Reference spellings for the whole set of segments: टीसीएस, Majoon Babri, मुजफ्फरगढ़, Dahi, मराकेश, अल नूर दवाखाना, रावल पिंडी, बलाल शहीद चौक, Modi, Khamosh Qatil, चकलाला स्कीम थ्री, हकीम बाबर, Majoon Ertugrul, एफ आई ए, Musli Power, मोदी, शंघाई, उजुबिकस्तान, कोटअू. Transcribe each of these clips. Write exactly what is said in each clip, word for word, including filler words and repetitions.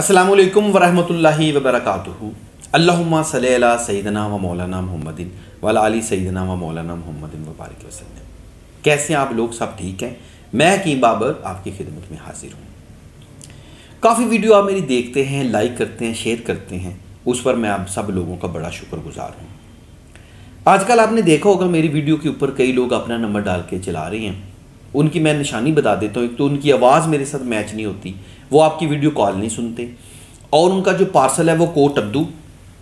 अस्सलामुअलैकुम वरहमतुल्लाहि वबरकातुहू। अल्लाहुम्मा सल्लि अला सय्यिदना व मौलाना मुहम्मदिन व अला आलि सय्यिदना व मौलाना मुहम्मदिन व बारिक वसल्लम। कैसे हैं आप लोग? सब ठीक हैं? मैं हकीम बाबर आपकी खिदमत में हाजिर हूँ। काफ़ी वीडियो आप मेरी देखते हैं, लाइक करते हैं, शेयर करते हैं, उस पर मैं आप सब लोगों का बड़ा शुक्रगुजार हूँ। आजकल आपने देखा होगा मेरी वीडियो के ऊपर कई लोग अपना नंबर डाल के चला रहे हैं। उनकी मैं निशानी बता देता हूँ, एक तो उनकी आवाज़ मेरे साथ मैच नहीं होती, वो आपकी वीडियो कॉल नहीं सुनते, और उनका जो पार्सल है वो कोटअू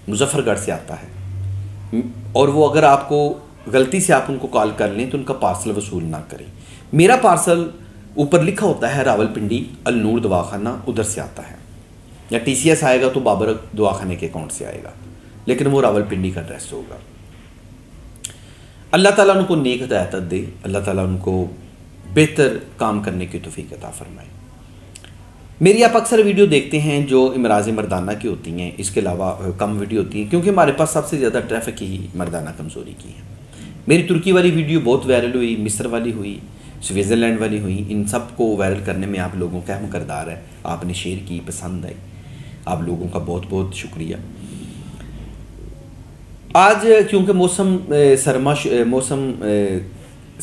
मुजफ्फरगढ़ से आता है, और वो अगर आपको गलती से आप उनको कॉल कर लें तो उनका पार्सल वसूल ना करें। मेरा पार्सल ऊपर लिखा होता है रावल पिंडी अल नूर दवाखाना, उधर से आता है, या टीसीएस आएगा तो बाबर दवाखाने के अकाउंट से आएगा, लेकिन वो रावल पिंडी का एड्रेस होगा। अल्लाह ताला उनको नेक हिदायत दे, अल्लाह ताला उनको बेहतर काम करने की तौफीक अता फरमाए। मेरी आप अक्सर वीडियो देखते हैं जो इमराज मर्दाना की होती हैं, इसके अलावा कम वीडियो होती हैं, क्योंकि हमारे पास सबसे ज़्यादा ट्रैफिक ही मर्दाना कमज़ोरी की है। मेरी तुर्की वाली वीडियो बहुत वायरल हुई, मिस्र वाली हुई, स्विट्ज़रलैंड वाली हुई, इन सब को वायरल करने में आप लोगों का अहम किरदार है। आपने शेयर की, पसंद आई, आप लोगों का बहुत बहुत शुक्रिया। आज क्योंकि मौसम सरमा मौसम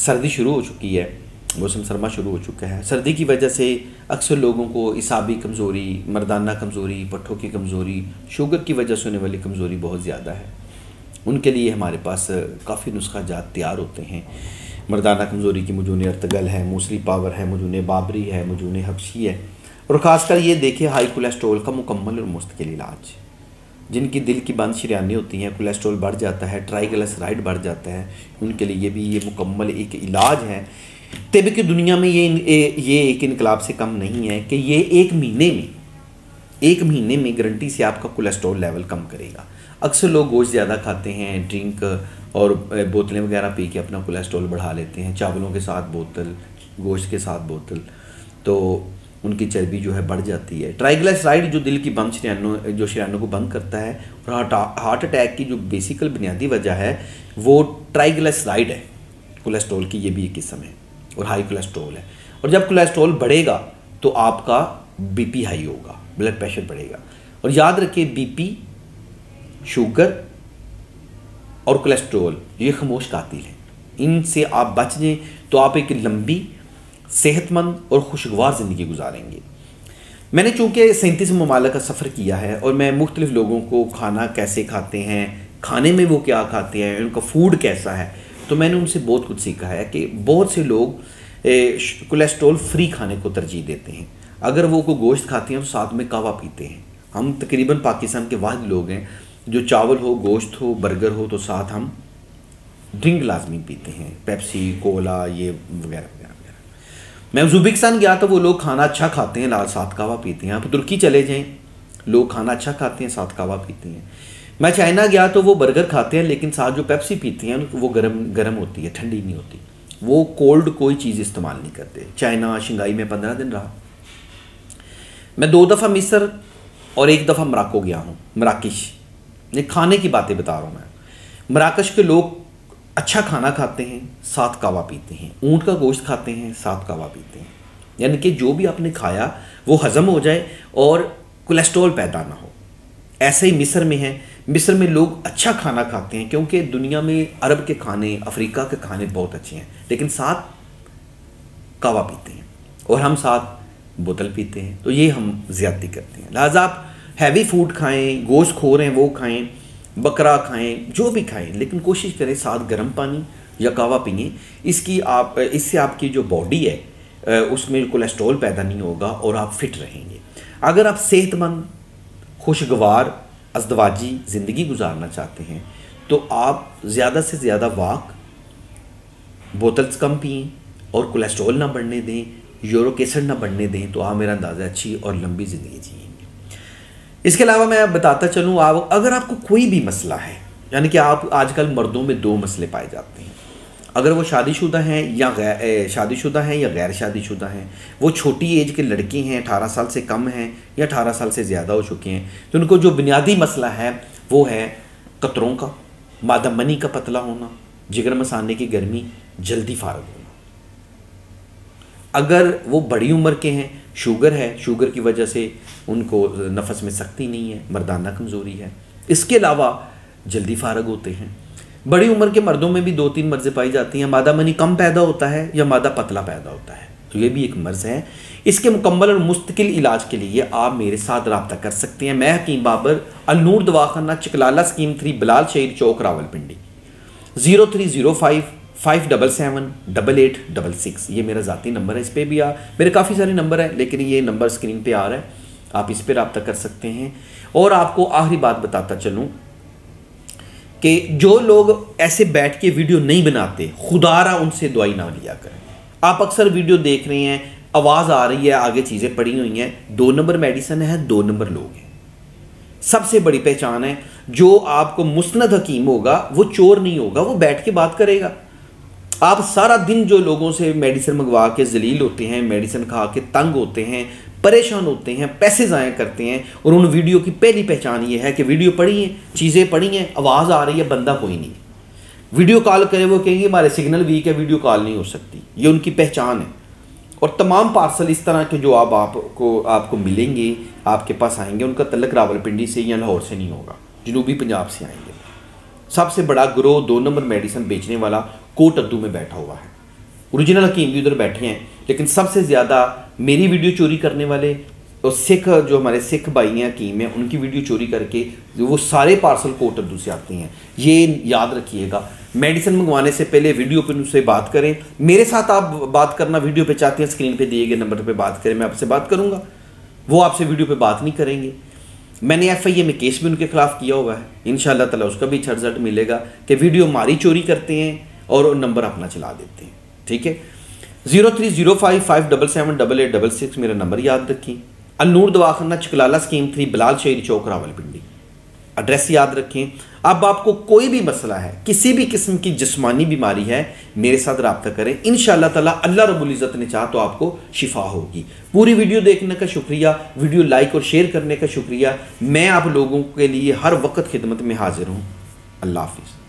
सर्दी शुरू हो चुकी है, मौसम सरमा शुरू हो चुका है, सर्दी की वजह से अक्सर लोगों को इसाबी कमज़ोरी, मर्दाना कमज़ोरी, पट्ठों की कमज़ोरी, शुगर की वजह से होने वाली कमज़ोरी बहुत ज़्यादा है। उनके लिए हमारे पास काफ़ी नुस्खा जात तैयार होते हैं। मर्दाना कमज़ोरी की मजून अर्तगल है, मूसली पावर है, मजून बाबरी है, मजून हबशी है, और ख़ासकर ये देखिए हाई कोलेस्ट्रोल का मुकम्मल और मुस्तकिल इलाज। जिनकी दिल की बंद शरियानी होती हैं, कोलेस्ट्रोल बढ़ जाता है, ट्राइग्लिसराइड बढ़ जाता है, उनके लिए भी ये मुकम्मल एक इलाज है। तब की दुनिया में ये ये एक इनकलाब से कम नहीं है कि ये एक महीने में एक महीने में गारंटी से आपका कोलेस्ट्रॉल लेवल कम करेगा। अक्सर लोग गोश्त ज़्यादा खाते हैं, ड्रिंक और बोतलें वगैरह पी के अपना कोलेस्ट्रॉल बढ़ा लेते हैं, चावलों के साथ बोतल, गोश्त के साथ बोतल, तो उनकी चर्बी जो है बढ़ जाती है। ट्राइग्लिसराइड जो दिल की बंद शरियानों जो शरियानों को बंद करता है, और हार्ट हार्ट अटैक की जो बेसिकल बुनियादी वजह है वो ट्राइग्लिसराइड है, कोलेस्ट्रॉल की ये भी एक किस्म है, और हाई कोलेस्ट्रॉल है। और जब कोलेस्ट्रॉल बढ़ेगा तो आपका बीपी हाई होगा, ब्लड प्रेशर बढ़ेगा। और याद रखिए, बीपी, शुगर और कोलेस्ट्रॉल ये खामोश कातिल हैं। इनसे आप बच जाएं तो आप एक लंबी, सेहतमंद और खुशगवार ज़िंदगी गुजारेंगे। मैंने चूँकि सैंतीस ममालिक का सफ़र किया है, और मैं मुख्तलिफ़ लोगों को खाना कैसे खाते हैं, खाने में वो क्या खाते हैं, उनका फूड कैसा है, तो मैंने उनसे बहुत कुछ सीखा है कि बहुत से लोग कोलेस्ट्रॉल फ्री खाने को तरजीह देते हैं। अगर वो कोई गोश्त खाते हैं तो साथ में कावा पीते हैं। हम तकरीबन पाकिस्तान के वाहिद लोग हैं जो चावल हो, गोश्त हो, बर्गर हो तो साथ हम ड्रिंक लाजमी पीते हैं, पेप्सी, कोला, ये वगैरह वगैरह वगैरह। मैं उजुबिकस्तान गया तो वो लोग खाना अच्छा खाते हैं, लाल साथ कावा पीते हैं। आप तुर्की चले जाएँ, लोग खाना अच्छा खाते हैं, साथ कावा पीते हैं। मैं चाइना गया तो वो बर्गर खाते हैं, लेकिन साथ जो पेप्सी पीते हैं वो गरम गरम होती है, ठंडी नहीं होती, वो कोल्ड कोई चीज़ इस्तेमाल नहीं करते। चाइना, शंघाई में पंद्रह दिन रहा। मैं दो दफ़ा मिस्र और एक दफ़ा मराको गया हूँ, मराकेश। ये खाने की बातें बता रहा हूँ मैं। मराकश के लोग अच्छा खाना खाते हैं, साथ कावा पीते हैं, ऊँट का गोश्त खाते हैं, साथ कावा पीते हैं, यानी कि जो भी आपने खाया वो हज़म हो जाए और कोलेस्ट्रॉल पैदा ना हो। ऐसे ही मिस्र में है। मिस्र में लोग अच्छा खाना खाते हैं, क्योंकि दुनिया में अरब के खाने, अफ्रीका के खाने बहुत अच्छे हैं, लेकिन साथ कावा पीते हैं और हम साथ बोतल पीते हैं, तो ये हम ज़्यादती करते हैं। लिहाजा आप हैवी फूड खाएं, गोश्त खो रहे हैं वो खाएं, बकरा खाएं, जो भी खाएं, लेकिन कोशिश करें साथ गर्म पानी या कावा पिएँ। इसकी आप इससे आपकी जो बॉडी है उसमें कोलेस्ट्रॉल पैदा नहीं होगा और आप फिट रहेंगे। अगर आप सेहतमंद, खुशगवार, अज़दवाजी ज़िंदगी गुजारना चाहते हैं तो आप ज़्यादा से ज़्यादा वाक, बोतल्स कम पिएँ और कोलेस्ट्रॉल ना बढ़ने दें, यूरिक एसिड ना बढ़ने दें, तो आप मेरा अंदाज़ा अच्छी और लंबी ज़िंदगी जिएंगे। इसके अलावा मैं बताता चलूँ, आप अगर आपको कोई भी मसला है, यानी कि आप आजकल मर्दों में दो मसले पाए जाते हैं, अगर वो शादीशुदा हैं या गैर शादीशुदा हैं या गैर शादीशुदा हैं, वो छोटी एज के लड़के हैं, अठारह साल से कम हैं या अठारह साल से ज़्यादा हो चुके हैं, तो उनको जो बुनियादी मसला है वो है कतरों का, मादामनी का पतला होना, जिगर मसाने की गर्मी, जल्दी फारग होना। अगर वो बड़ी उम्र के हैं, शुगर है, शुगर की वजह से उनको नफस में सख्ती नहीं है, मर्दाना कमज़ोरी है। इसके अलावा जल्दी फारग होते हैं। बड़ी उम्र के मर्दों में भी दो तीन मर्ज़ें पाई जाती हैं। मादा मनी कम पैदा होता है या मादा पतला पैदा होता है, तो ये भी एक मर्ज़ है। इसके मुकम्मल और मुस्तकिल इलाज के लिए आप मेरे साथ रब्ता कर सकते हैं। मैं हकीम बाबर, अल नूर दवाखाना, चकलाला स्कीम थ्री, बलाल शहीद चौक, रावल पिंडी। Zero three zero five five double seven double eight double six, ये मेरा ज़ाती नंबर है। इस पर भी आ मेरे काफ़ी सारे नंबर है, लेकिन ये नंबर स्क्रीन पे आ रहा है, आप इस पर रब्ता कर सकते हैं। और आपको आखिरी बात बताता चलूँ कि जो लोग ऐसे बैठ के वीडियो नहीं बनाते, खुदारा उनसे दुआई ना लिया करें। आप अक्सर वीडियो देख रहे हैं, आवाज़ आ रही है, आगे चीज़ें पड़ी हुई हैं। दो नंबर मेडिसिन है, दो नंबर लोग हैं। सबसे बड़ी पहचान है जो आपको मुस्नद हकीम होगा, वो चोर नहीं होगा, वो बैठ के बात करेगा। आप सारा दिन जो लोगों से मेडिसिन मंगवा के जलील होते हैं, मेडिसिन खा के तंग होते हैं, परेशान होते हैं, पैसे ज़ाया करते हैं, और उन वीडियो की पहली पहचान ये है कि वीडियो पड़ी है, चीज़ें पड़ी हैं, आवाज़ आ रही है, बंदा कोई नहीं। वीडियो कॉल करें, वो कहेंगे हमारे सिग्नल वीक है, वीडियो कॉल नहीं हो सकती। ये उनकी पहचान है। और तमाम पार्सल इस तरह के जो आप आपको आपको मिलेंगे, आपके पास आएंगे, उनका तल्लक रावलपिंडी से या लाहौर से नहीं होगा, जनूबी पंजाब से आएंगे। सबसे बड़ा ग्रोह दो नंबर मेडिसिन बेचने वाला कोटअू में बैठा हुआ है। ओरिजिनल हकीम भी उधर बैठे हैं, लेकिन सबसे ज़्यादा मेरी वीडियो चोरी करने वाले और सिख जो हमारे सिख भाई हैं हकीम हैं, उनकी वीडियो चोरी करके वो सारे पार्सल कोटअू से आते हैं। ये याद रखिएगा, मेडिसिन मंगवाने से पहले वीडियो पर उनसे बात करें। मेरे साथ आप बात करना वीडियो पे चाहते हैं, स्क्रीन पे दिए गए नंबर पे बात करें, मैं आपसे बात करूंगा। वो आपसे वीडियो पे बात नहीं करेंगे। मैंने एफ आई ए में केस भी उनके खिलाफ किया हुआ है, इंशाल्लाह ताला उसका भी अच्छा रिजल्ट मिलेगा कि वीडियो हमारी चोरी करते हैं और नंबर अपना चला देते हैं। ठीक है, zero three zero five five double seven double eight double six मेरा नंबर याद रखें। अल नूर दवाखाना, चकलाला स्कीम थ्री, बलाल शहीद चौक, रावलपिंडी। एड्रेस याद रखें। अब आपको कोई भी मसला है, किसी भी किस्म की जिस्मानी बीमारी है, मेरे साथ रब्ता करें। इंशाअल्लाह ताला अल्लाह रब्बुल इज़्ज़त ने चाहा तो आपको शिफा होगी। पूरी वीडियो देखने का शुक्रिया, वीडियो लाइक और शेयर करने का शुक्रिया। मैं आप लोगों के लिए हर वक्त खिदमत में हाजिर हूँ। अल्लाह हाफिज़।